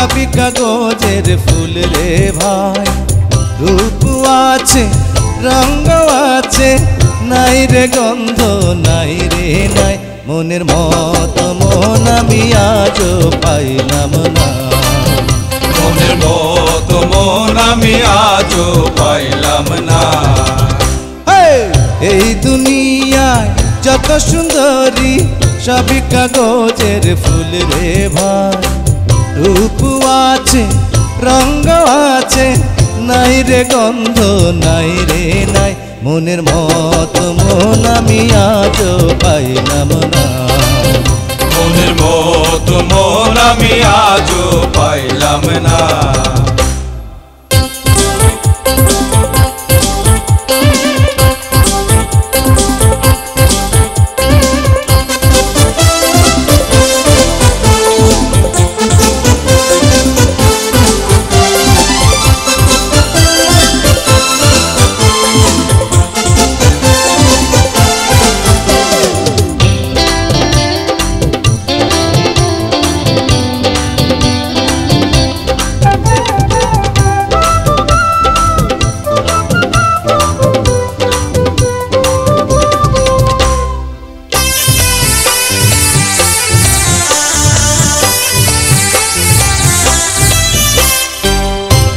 गुलाबी कागजेर फुल रे भाई रूप आछे रंग आछे नाई रे गंध नाई रे नाई मोनेर मतो मन आमि आजो पाइलाम ना मोनेर मतो मन आमि आजो पाइलाम ना। এই দুনিয়ায় যত সুন্দরী সবই কাগজের ফুল রে ভাই রূপ আছে রঙ আছে নাই রে গন্ধ নাই রে নাই মনের মতো মন আমি আজও পাইলাম না মনের মতো মন আমি আজও পাইলাম না।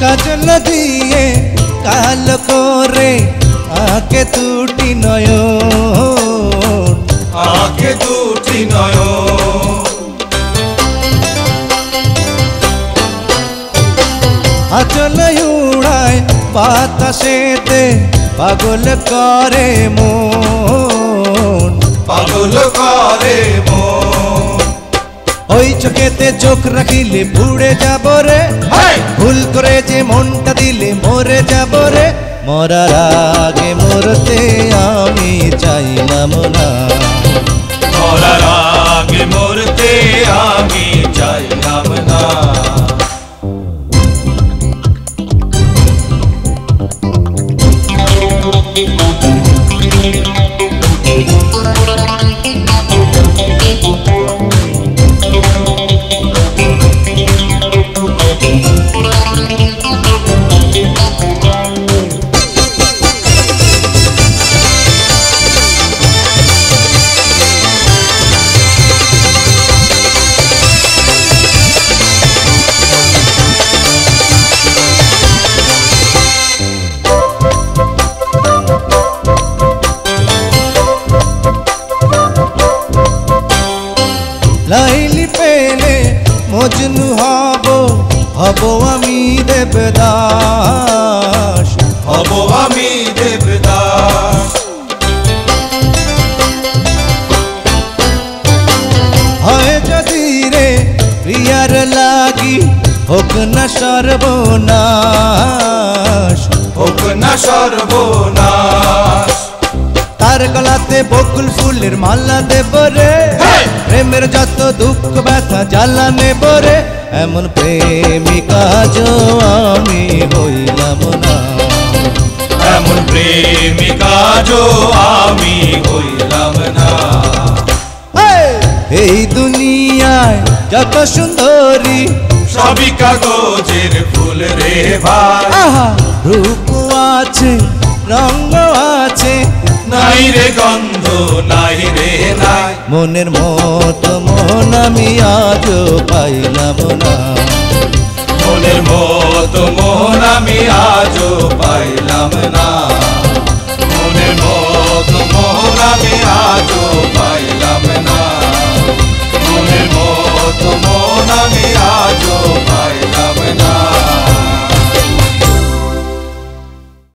काजल दिए कालो करे आँखे दुटी नयन आँखे दुटी नयन आँचल उड़ाए बातासेते पागल करे मन पागल करे मन ओई चोखेते चोख राखिले पुड़े जाबो रे भूल करे जे मनटा दिले मरे जाबो रे मरार आगे मरते आमी चाइलाम ना मरार आगे मरते आमी चाइलाम ना। लाइली पेले मजनू हबो हबो आमी देवदास हबो आमी देवदास हाय जदि रे प्रियार लागी होक ना सर्वनाश होक ना सर्वनाश तार गलाते बकुल फुलेर माला देब रे प्रेमेर जतो दुख व्यथा जाला नेब रे एमन प्रेमिका जो आमी हइलाम ना एमन प्रेमिका जो आमी हइलाम ना। एई दुनियाय जत सुंदरी सबई कागजेर फुल रे भाई रूप आछे रंग आछे नाई रे गंध नाई रे नाई मोनेर मतो मन आमि आजो पाइलाम ना मोनेर मतो मन आमि आजो पाइलाम ना।